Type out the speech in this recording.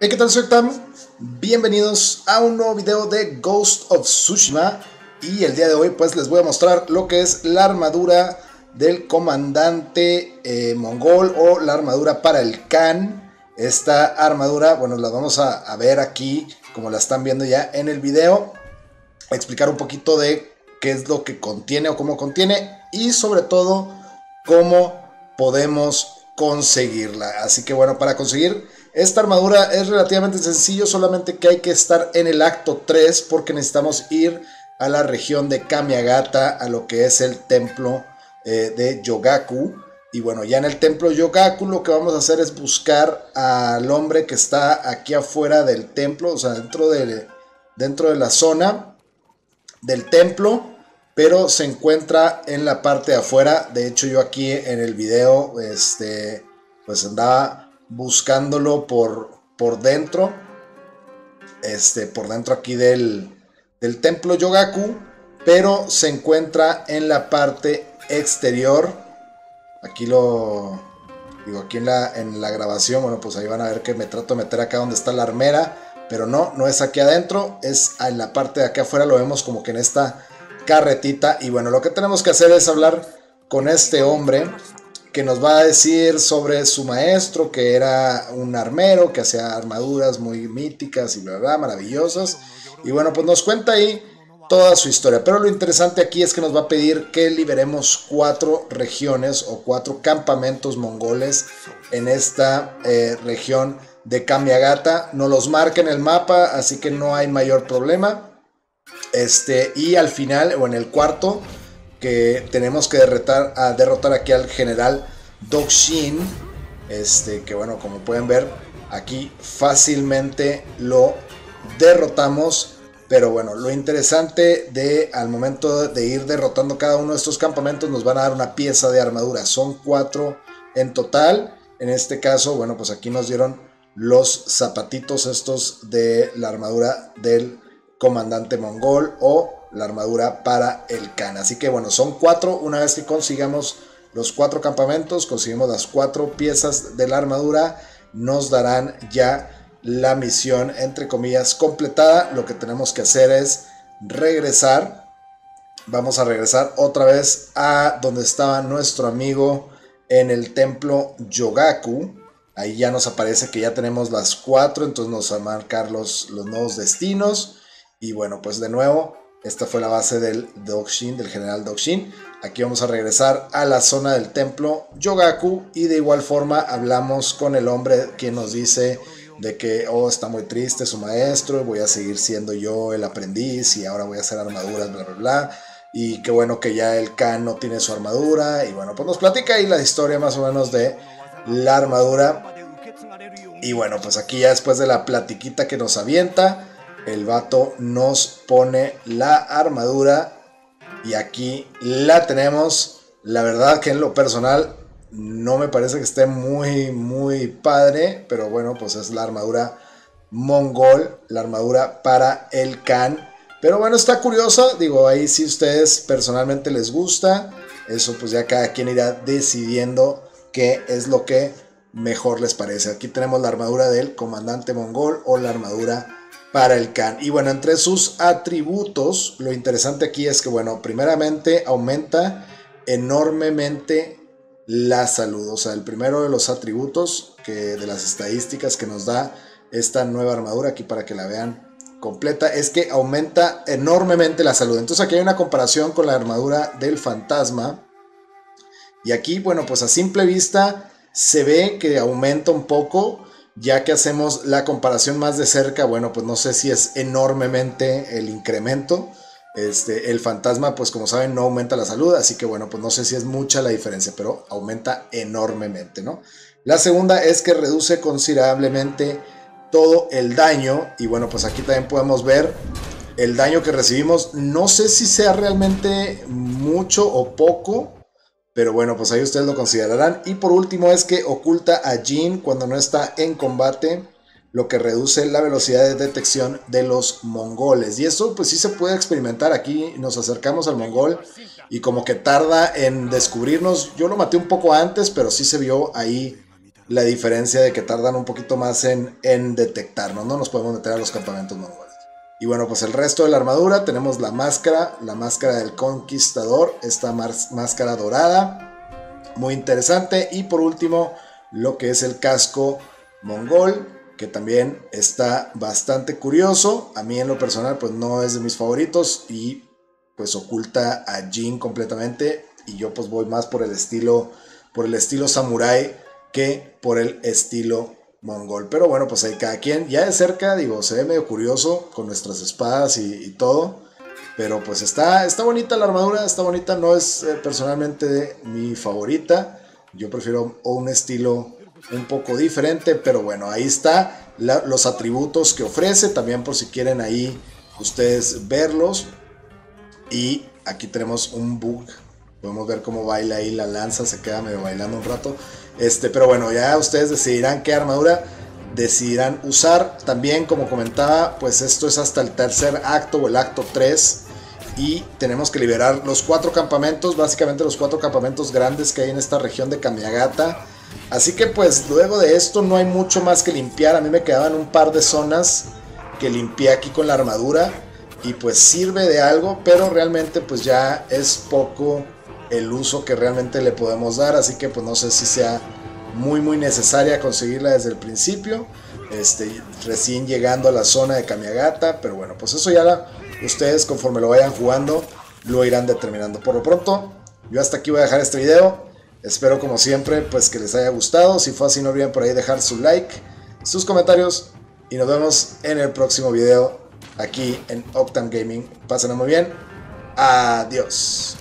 Hey, ¿qué tal? Soy Octamm. Bienvenidos a un nuevo video de Ghost of Tsushima. Y el día de hoy pues les voy a mostrar lo que es la armadura del comandante mongol, o la armadura para el Khan. Esta armadura, bueno, la vamos a ver aquí, como la están viendo ya en el video. Explicar un poquito de qué es lo que contiene o cómo contiene, y sobre todo cómo podemos conseguirla. Así que bueno, para conseguir esta armadura es relativamente sencillo, solamente que hay que estar en el acto 3 porque necesitamos ir a la región de Kamiagata, a lo que es el templo de Jogaku. Y bueno, ya en el templo Jogaku lo que vamos a hacer es buscar al hombre que está aquí afuera del templo, o sea, dentro de la zona del templo, pero se encuentra en la parte de afuera. De hecho, yo aquí en el video pues andaba buscándolo por dentro, por dentro aquí del templo Jogaku, pero se encuentra en la parte exterior. Aquí lo digo, aquí en la grabación, bueno, pues ahí van a ver que me trato de meter acá donde está la armera, pero no es aquí adentro, es en la parte de acá afuera. Lo vemos como que en esta carretita. Y bueno, lo que tenemos que hacer es hablar con este hombre que nos va a decir sobre su maestro, que era un armero que hacía armaduras muy míticas y bla bla, maravillosas. Y bueno, pues nos cuenta ahí toda su historia, pero lo interesante aquí es que nos va a pedir que liberemos 4 regiones o 4 campamentos mongoles en esta región de Kamiagata. No los marca en el mapa, así que no hay mayor problema. Y al final, o en el cuarto, que tenemos que derrotar aquí al general Dogshin, que bueno, como pueden ver, aquí fácilmente lo derrotamos. Pero bueno, lo interesante de al momento de ir derrotando cada uno de estos campamentos, nos van a dar una pieza de armadura. Son 4 en total. En este caso, bueno, pues aquí nos dieron los zapatitos estos de la armadura del comandante mongol, o la armadura para el Khan. Así que bueno, son 4. Una vez que consigamos los 4 campamentos, conseguimos las 4 piezas de la armadura, nos darán ya la misión, entre comillas, completada. Lo que tenemos que hacer es regresar. Vamos a regresar otra vez a donde estaba nuestro amigo en el templo Jogaku. Ahí ya nos aparece que ya tenemos las 4. Entonces nos van a marcar los nuevos destinos. Y bueno, pues de nuevo, esta fue la base del Dogshin, del general Dogshin. Aquí vamos a regresar a la zona del templo Jogaku, y de igual forma hablamos con el hombre, que nos dice de que está muy triste su maestro, voy a seguir siendo yo el aprendiz y ahora voy a hacer armaduras, bla bla bla, y qué bueno que ya el Khan no tiene su armadura. Y bueno, pues nos platica ahí la historia más o menos de la armadura. Y bueno, pues aquí ya después de la platiquita que nos avienta, el vato nos pone la armadura y aquí la tenemos. La verdad que en lo personal no me parece que esté muy padre, pero bueno, pues es la armadura mongol, la armadura para el Khan. Pero bueno, está curiosa, digo, ahí si ustedes personalmente les gusta, eso pues ya cada quien irá decidiendo qué es lo que mejor les parece. Aquí tenemos la armadura del comandante mongol, o la armadura para el Khan. Y bueno, entre sus atributos, lo interesante aquí es que, bueno, primeramente aumenta enormemente la salud. O sea, el primero de los atributos de las estadísticas que nos da esta nueva armadura, aquí para que la vean completa, es que aumenta enormemente la salud. Entonces aquí hay una comparación con la armadura del fantasma. Y aquí, bueno, pues a simple vista se ve que aumenta un poco. Ya que hacemos la comparación más de cerca, bueno, pues no sé si es enormemente el incremento. El fantasma, pues como saben, no aumenta la salud, así que bueno, pues no sé si es mucha la diferencia, pero aumenta enormemente, ¿no? La segunda es que reduce considerablemente todo el daño. Y bueno, pues aquí también podemos ver el daño que recibimos. No sé si sea realmente mucho o poco, pero bueno, pues ahí ustedes lo considerarán. Y por último es que oculta a Jin cuando no está en combate, lo que reduce la velocidad de detección de los mongoles. Y eso pues sí se puede experimentar. Aquí nos acercamos al mongol y como que tarda en descubrirnos. Yo lo maté un poco antes, pero sí se vio ahí la diferencia de que tardan un poquito más en detectarnos, ¿no? Nos podemos meter a los campamentos mongoles. Y bueno, pues el resto de la armadura, tenemos la máscara del conquistador, esta máscara dorada, muy interesante. Y por último, lo que es el casco mongol, que también está bastante curioso. A mí en lo personal, pues no es de mis favoritos y pues oculta a Jin completamente. Y yo pues voy más por el estilo samurái que por el estilo mongol. Pero bueno, pues ahí cada quien. Ya de cerca, digo, se ve medio curioso con nuestras espadas y todo. Pero pues está bonita la armadura, está bonita. No es personalmente mi favorita. Yo prefiero un estilo un poco diferente. Pero bueno, ahí está los atributos que ofrece. También por si quieren ahí ustedes verlos. Y aquí tenemos un bug. Podemos ver cómo baila ahí la lanza. Se queda medio bailando un rato. Pero bueno, ya ustedes decidirán qué armadura decidirán usar. También, como comentaba, pues esto es hasta el tercer acto o el acto 3. Y tenemos que liberar los 4 campamentos, básicamente los 4 campamentos grandes que hay en esta región de Kamiagata. Así que pues luego de esto no hay mucho más que limpiar. A mí me quedaban un par de zonas que limpié aquí con la armadura. Y pues sirve de algo, pero realmente pues ya es poco el uso que realmente le podemos dar, así que pues no sé si sea muy necesaria conseguirla desde el principio, recién llegando a la zona de Kamiagata. Pero bueno, pues eso ya ustedes conforme lo vayan jugando lo irán determinando. Por lo pronto, yo hasta aquí voy a dejar este video. Espero, como siempre, pues que les haya gustado. Si fue así, no olviden por ahí dejar su like, sus comentarios, y nos vemos en el próximo video aquí en Octamm Gaming. Pásenlo muy bien, adiós.